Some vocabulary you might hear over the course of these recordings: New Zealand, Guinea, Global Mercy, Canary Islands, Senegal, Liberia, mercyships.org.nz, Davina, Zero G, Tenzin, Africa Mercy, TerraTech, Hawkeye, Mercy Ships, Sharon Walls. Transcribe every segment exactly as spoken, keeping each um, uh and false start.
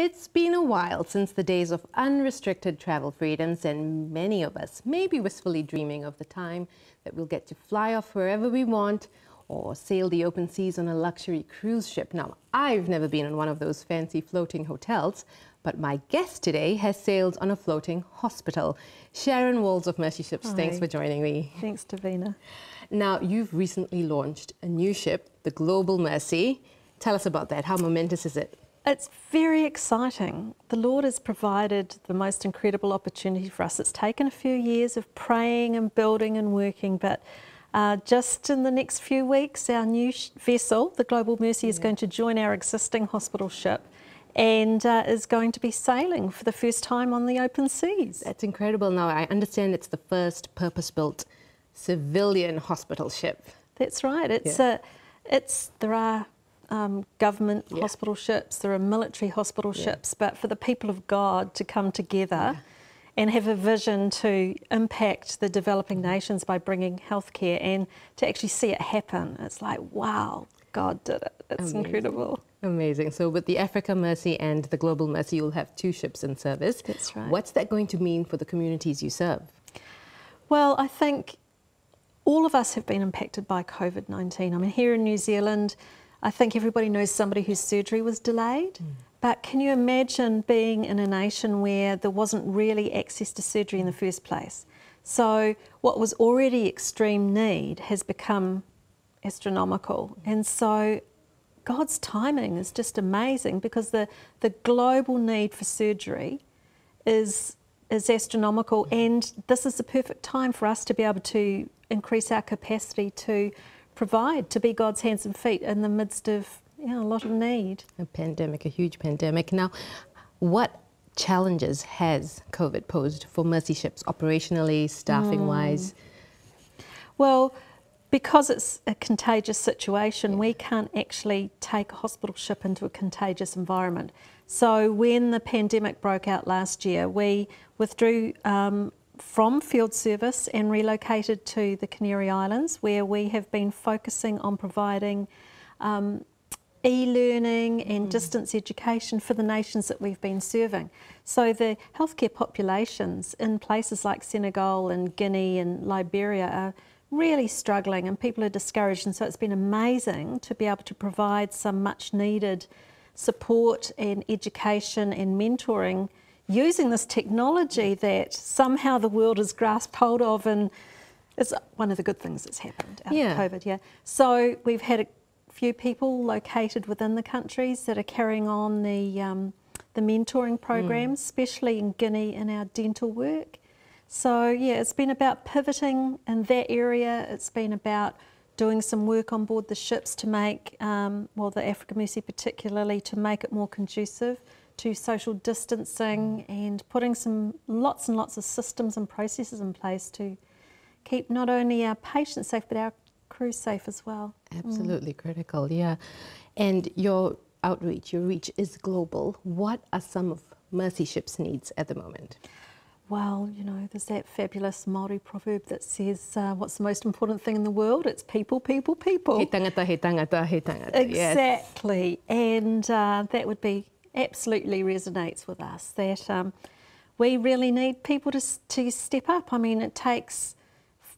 It's been a while since the days of unrestricted travel freedoms, and many of us may be wistfully dreaming of the time that we'll get to fly off wherever we want or sail the open seas on a luxury cruise ship. Now, I've never been on one of those fancy floating hotels, but my guest today has sailed on a floating hospital. Sharon Walls of Mercy Ships, Hi. Thanks for joining me. Thanks, Davina. Now, you've recently launched a new ship, the Global Mercy. Tell us about that. How momentous is it? It's very exciting. The Lord has provided the most incredible opportunity for us. It's taken a few years of praying and building and working, but uh, just in the next few weeks, our new vessel, the Global Mercy, yeah. is going to join our existing hospital ship and uh, is going to be sailing for the first time on the open seas. That's incredible. Now, I understand it's the first purpose-built civilian hospital ship. That's right. It's yeah. a, it's, there are... Um, government yeah. hospital ships, there are military hospital yeah. ships, but for the people of God to come together yeah. and have a vision to impact the developing nations by bringing healthcare and to actually see it happen, it's like, wow, God did it. It's Amazing. incredible. Amazing. So with the Africa Mercy and the Global Mercy, you'll have two ships in service. That's right. What's that going to mean for the communities you serve? Well, I think all of us have been impacted by COVID nineteen. I mean, here in New Zealand, I think everybody knows somebody whose surgery was delayed, mm. but can you imagine being in a nation where there wasn't really access to surgery in the first place? So what was already extreme need has become astronomical. Mm. And so God's timing is just amazing, because the, the global need for surgery is, is astronomical, mm. and this is the perfect time for us to be able to increase our capacity to provide, to be God's hands and feet in the midst of you know, a lot of need. A pandemic, a huge pandemic. Now, what challenges has COVID posed for Mercy Ships operationally, staffing-wise? Mm. Well, because it's a contagious situation, yeah. we can't actually take a hospital ship into a contagious environment. So when the pandemic broke out last year, we withdrew um, from field service and relocated to the Canary Islands, where we have been focusing on providing um, e-learning and mm. distance education for the nations that we've been serving. So the healthcare populations in places like Senegal and Guinea and Liberia are really struggling, and people are discouraged, and so it's been amazing to be able to provide some much needed support and education and mentoring using this technology that somehow the world has grasped hold of, and it's one of the good things that's happened out yeah. of COVID, yeah. So we've had a few people located within the countries that are carrying on the, um, the mentoring programs, mm. especially in Guinea in our dental work. So yeah, it's been about pivoting in that area. It's been about doing some work on board the ships to make, um, well, the Africa Mercy particularly, to make it more conducive to social distancing, and putting some lots and lots of systems and processes in place to keep not only our patients safe, but our crew safe as well. Absolutely mm. critical, yeah. And your outreach, your reach is global. What are some of Mercy Ships' needs at the moment? Well, you know, there's that fabulous Māori proverb that says, uh, what's the most important thing in the world? It's people, people, people. He tangata, he tangata, he tangata. Exactly, yes. and uh, that would be absolutely resonates with us, that um, we really need people to, to step up. I mean, it takes,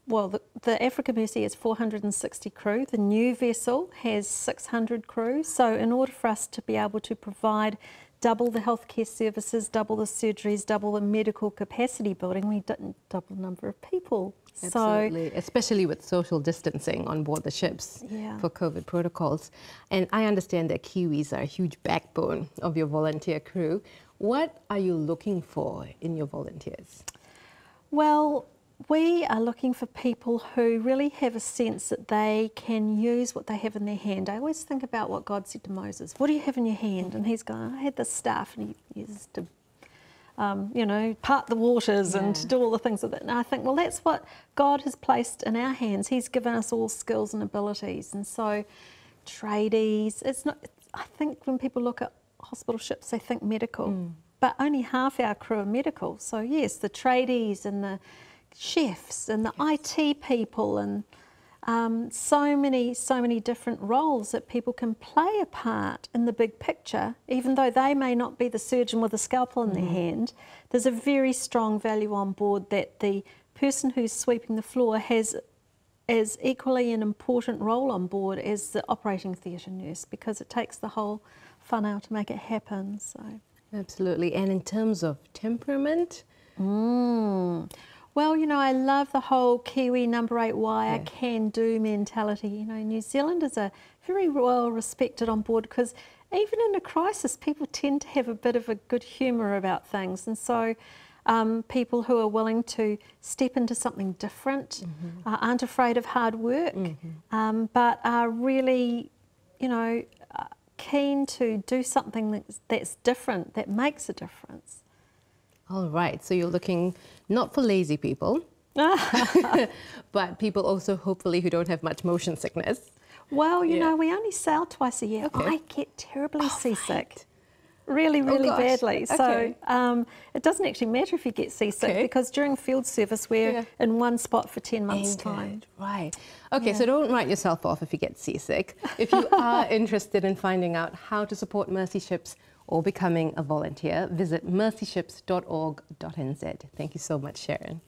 well, the, the Africa Mercy has four hundred and sixty crew. The new vessel has six hundred crew. So in order for us to be able to provide double the healthcare services, double the surgeries, double the medical capacity building, we didn't double the number of people. Absolutely, so, especially with social distancing on board the ships yeah. for COVID protocols. And I understand that Kiwis are a huge backbone of your volunteer crew. What are you looking for in your volunteers? Well, we are looking for people who really have a sense that they can use what they have in their hand. I always think about what God said to Moses. What do you have in your hand? And he's going, I had this staff, and he used to, um, you know, part the waters yeah. and to do all the things with it. And I think, well, that's what God has placed in our hands. He's given us all skills and abilities. And so tradies, it's not, I think when people look at hospital ships, they think medical, mm. but only half our crew are medical. So yes, the tradies and the chefs and the yes. I T people and um, so many, so many different roles that people can play a part in the big picture, even though they may not be the surgeon with a scalpel in mm. their hand. There's a very strong value on board that the person who's sweeping the floor has as equally an important role on board as the operating theatre nurse, because it takes the whole funnel to make it happen. So absolutely. And in terms of temperament? Mm. Well, you know, I love the whole Kiwi number eight why yeah. I can do mentality. You know, New Zealanders are very well respected on board, because even in a crisis, people tend to have a bit of a good humour about things. And so um, people who are willing to step into something different, mm-hmm. uh, aren't afraid of hard work, mm-hmm. um, but are really, you know, keen to do something that's, that's different, that makes a difference. All right, so you're looking not for lazy people, but people also hopefully who don't have much motion sickness. Well, you yeah. know, we only sail twice a year. Okay. I get terribly oh, seasick, right. really, really oh, badly. Okay. So um, it doesn't actually matter if you get seasick, okay. because during field service we're yeah. in one spot for ten months' Indeed. Time. Right. Okay, yeah. so don't write yourself off if you get seasick. If you are interested in finding out how to support Mercy Ships or becoming a volunteer, visit mercy ships dot org dot n z. Thank you so much, Sharon.